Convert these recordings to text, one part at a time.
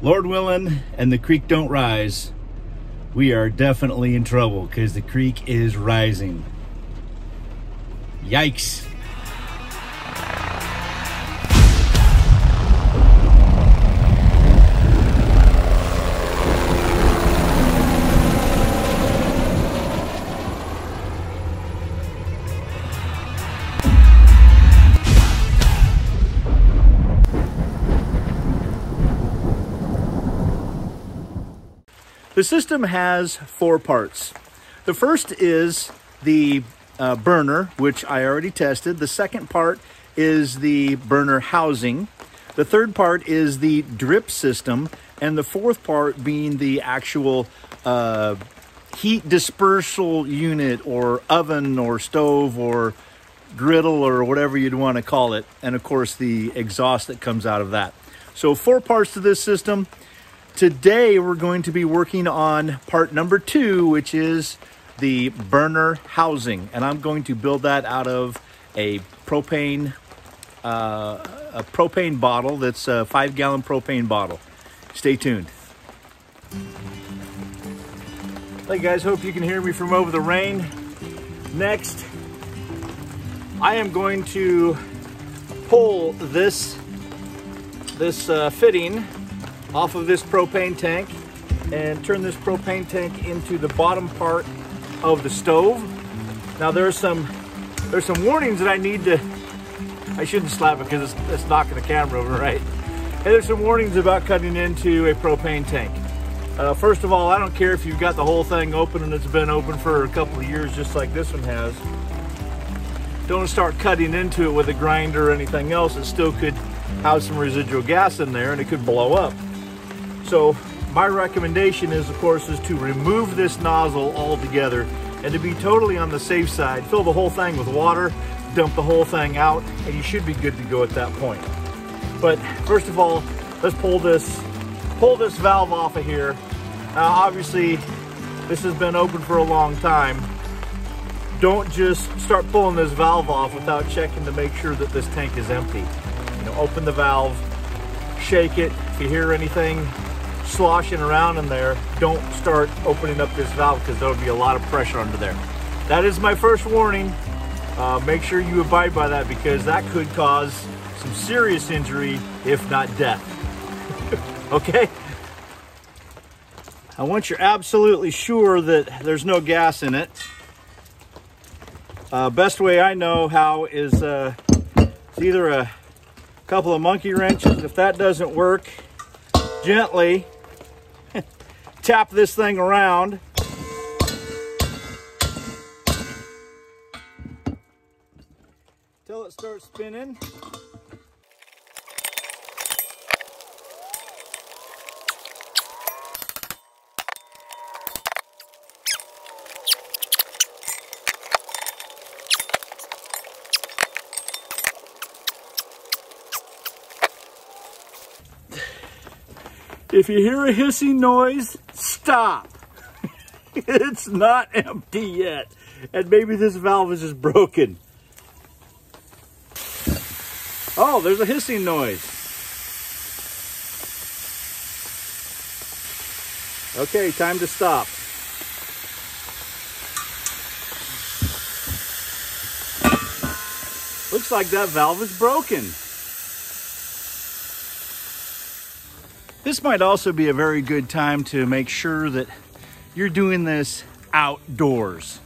Lord willing, and the creek don't rise, we are definitely in trouble because the creek is rising. Yikes. The system has four parts. The first is the burner, which I already tested. The second part is the burner housing. The third part is the drip system. And the fourth part being the actual heat dispersal unit or oven or stove or griddle or whatever you'd want to call it. And of course, the exhaust that comes out of that. So four parts to this system. Today, we're going to be working on part number two, which is the burner housing. And I'm going to build that out of a propane bottle that's a 5-gallon propane bottle. Stay tuned. Hey guys, hope you can hear me from over the rain. Next, I am going to pull this fitting off of this propane tank and turn this propane tank into the bottom part of the stove. Now there's some warnings that I need to, I shouldn't slap it because it's knocking the camera over, right? And there's some warnings about cutting into a propane tank. First of all, I don't care if you've got the whole thing open and it's been open for a couple of years just like this one has. Don't start cutting into it with a grinder or anything else. It still could have some residual gas in there and it could blow up. So my recommendation is, of course, is to remove this nozzle altogether, and to be totally on the safe side, fill the whole thing with water, dump the whole thing out, and you should be good to go at that point. But first of all, let's pull this valve off of here. Now, obviously, this has been open for a long time. Don't just start pulling this valve off without checking to make sure that this tank is empty. You know, open the valve, shake it. If you hear anything sloshing around in there, don't start opening up this valve because there'll be a lot of pressure under there. That is my first warning. Make sure you abide by that because that could cause some serious injury, if not death. Okay? Now, once you're absolutely sure that there's no gas in it, best way I know how is it's either a couple of monkey wrenches. If that doesn't work, gently tap this thing around. Till it starts spinning. If you hear a hissing noise, stop. It's not empty yet. And maybe this valve is just broken. Oh, there's a hissing noise. Okay, time to stop. Looks like that valve is broken. This might also be a very good time to make sure that you're doing this outdoors.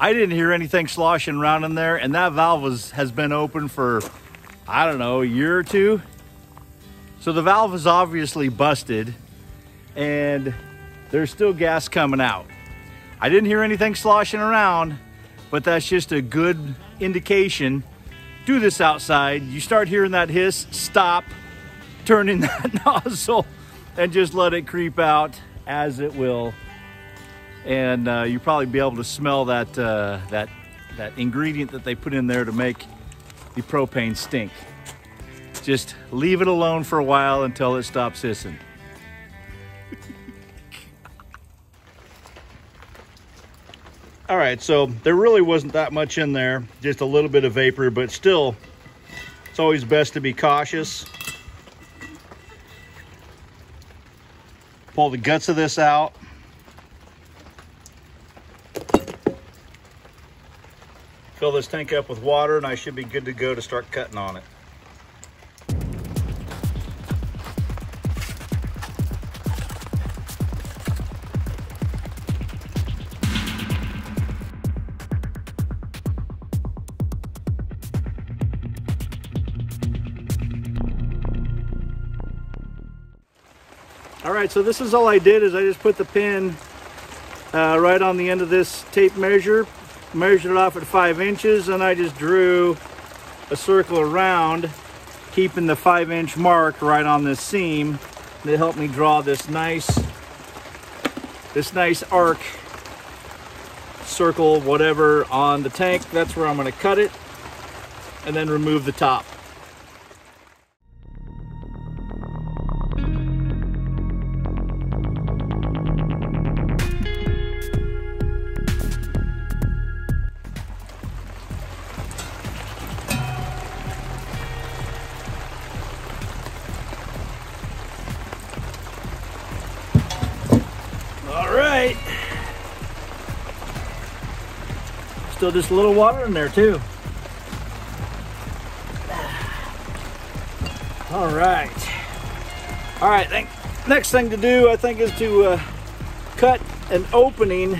I didn't hear anything sloshing around in there, and that valve has been open for, I don't know, a year or two. So the valve is obviously busted, and there's still gas coming out. I didn't hear anything sloshing around, but that's just a good indication. Do this outside. You start hearing that hiss, stop. Turn in that nozzle and just let it creep out as it will, and you'll probably be able to smell that that ingredient that they put in there to make the propane stink. Just leave it alone for a while until it stops hissing. All right, so there really wasn't that much in there, just a little bit of vapor, but still, it's always best to be cautious. Pull the guts of this out. Fill this tank up with water and I should be good to go to start cutting on it. All right, so this is all I did is I just put the pin right on the end of this tape measure, measured it off at 5 inches, and I just drew a circle around, keeping the 5-inch mark right on this seam. That helped me draw this nice arc, circle, whatever, on the tank. That's where I'm gonna cut it and then remove the top. Still just a little water in there too. All right, next thing to do I think is to cut an opening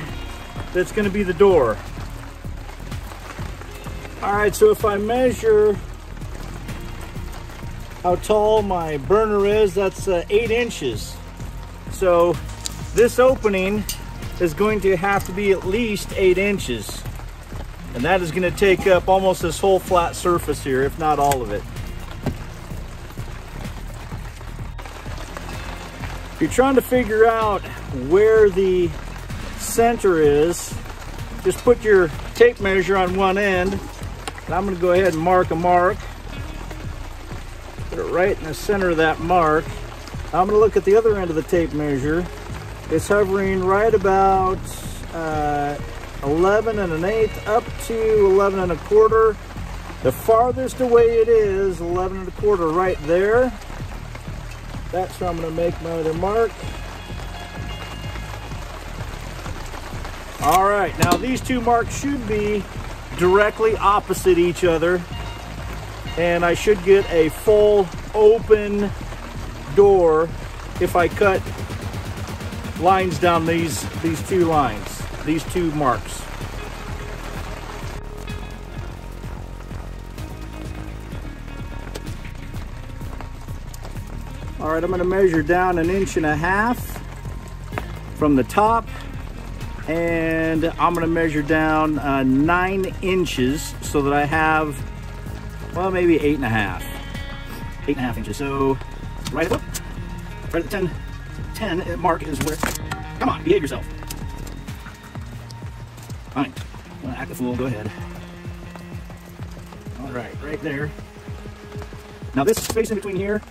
that's going to be the door. All right, so if I measure how tall my burner is, that's 8 inches. So this opening is going to have to be at least 8 inches. And that is going to take up almost this whole flat surface here, if not all of it. If you're trying to figure out where the center is, just put your tape measure on one end. And I'm going to go ahead and mark a mark. Put it right in the center of that mark. I'm going to look at the other end of the tape measure. It's hovering right about 11 1/8 up to 11 1/4. The farthest away it is 11 1/4 right there. That's where I'm going to make my other mark. All right, now these two marks should be directly opposite each other, and I should get a full open door if I cut lines down these two lines. These two marks. All right, I'm going to measure down 1.5 inches from the top, and I'm going to measure down 9 inches so that I have, well, maybe 8.5. 8.5 inches. So, right at the 10 mark is where, come on, behave yourself. Fine. I'm gonna act a fool, go ahead. All right, right there. Now this space in between here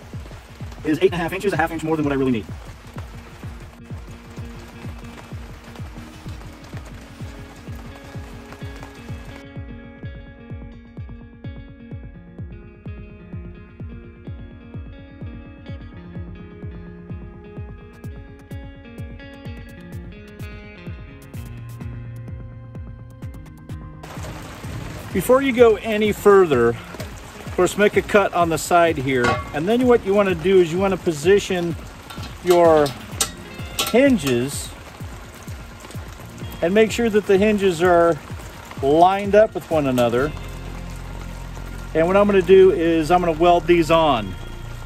is 8.5 inches, a half inch more than what I really need. Before you go any further, of course, make a cut on the side here. And then what you want to do is you want to position your hinges and make sure that the hinges are lined up with one another. And what I'm going to do is I'm going to weld these on.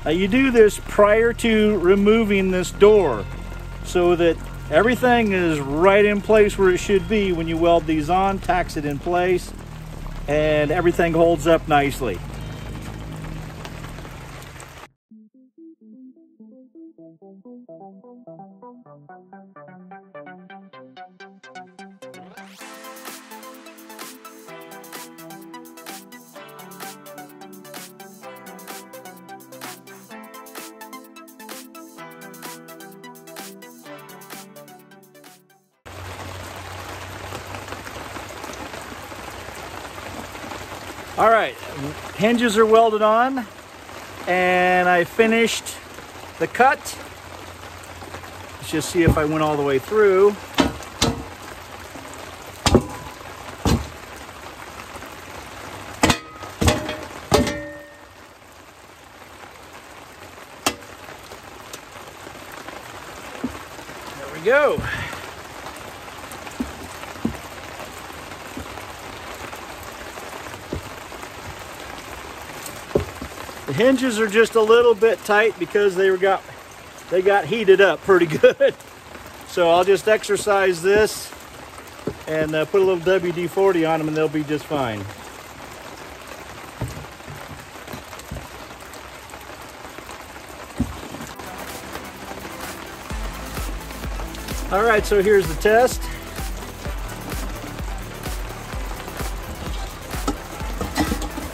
Now you do this prior to removing this door so that everything is right in place where it should be when you weld these on, tax it in place, and everything holds up nicely. All right, hinges are welded on, and I finished the cut. Let's just see if I went all the way through. There we go. The hinges are just a little bit tight because they got heated up pretty good. So I'll just exercise this and put a little WD-40 on them and they'll be just fine. All right, so here's the test.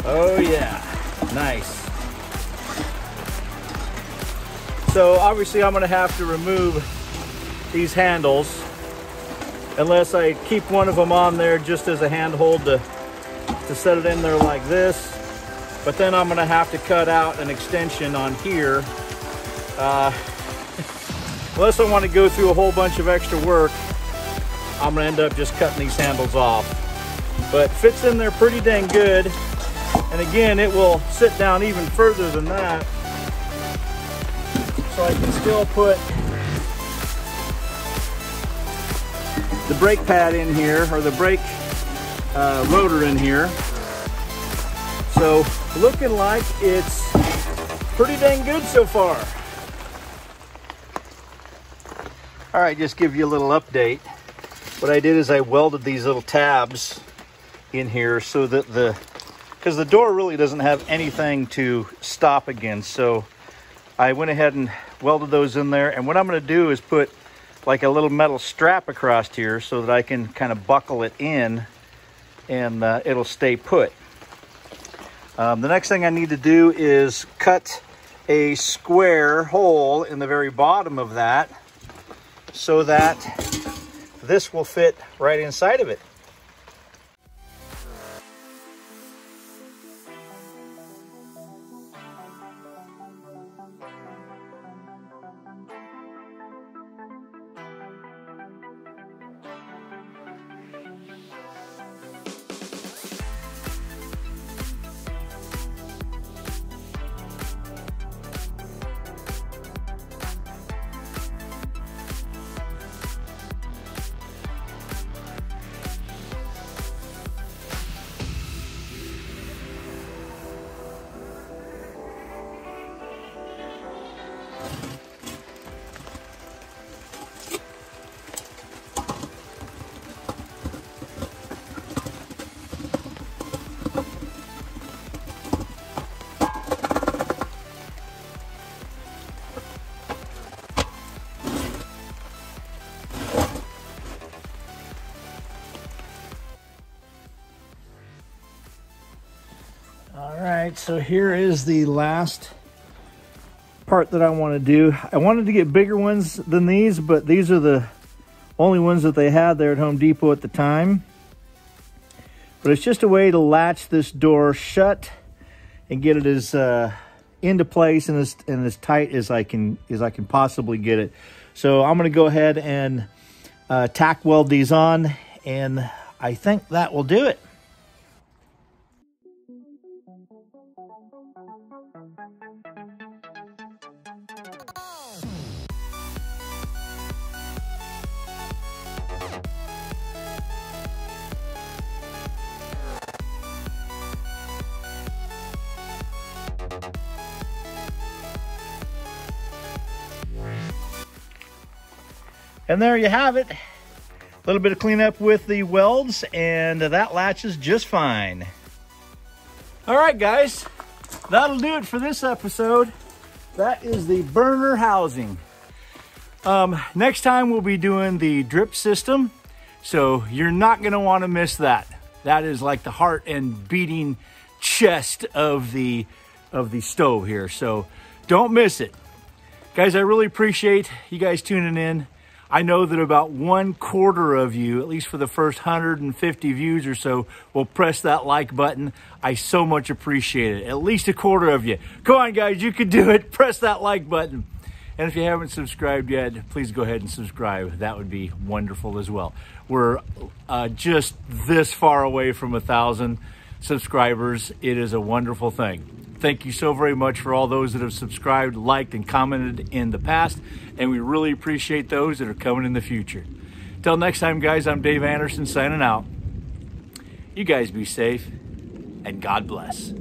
Oh yeah, nice. So obviously I'm gonna have to remove these handles unless I keep one of them on there just as a handhold to set it in there like this. But then I'm gonna have to cut out an extension on here. Unless I wanna go through a whole bunch of extra work, I'm gonna end up just cutting these handles off. But it fits in there pretty dang good. And again, it will sit down even further than that. So I can still put the brake pad in here, or the brake rotor in here. So looking like it's pretty dang good so far. All right, just give you a little update. What I did is I welded these little tabs in here so that because the door really doesn't have anything to stop against. So I went ahead and welded those in there. And what I'm gonna do is put like a little metal strap across here so that I can kind of buckle it in and it'll stay put. The next thing I need to do is cut a square hole in the very bottom of that so that this will fit right inside of it. So here is the last part that I want to do. I wanted to get bigger ones than these, but these are the only ones that they had there at Home Depot at the time. But it's just a way to latch this door shut and get it as into place and as tight as I can possibly get it. So I'm going to go ahead and tack weld these on, and I think that will do it. And there you have it. A little bit of cleanup with the welds, and that latches just fine. All right, guys, that'll do it for this episode. That is the burner housing. Next time we'll be doing the drip system, so you're not going to want to miss that. That is like the heart and beating chest of the stove here, so don't miss it. Guys, I really appreciate you guys tuning in. I know that about 1/4 of you, at least for the first 150 views or so, will press that like button. I so much appreciate it. At least 1/4 of you. Come on, guys, you can do it. Press that like button. And if you haven't subscribed yet, please go ahead and subscribe. That would be wonderful as well. We're just this far away from 1,000 subscribers. It is a wonderful thing. Thank you so very much for all those that have subscribed, liked, and commented in the past. And we really appreciate those that are coming in the future. Till next time, guys, I'm Dave Anderson signing out. You guys be safe, and God bless.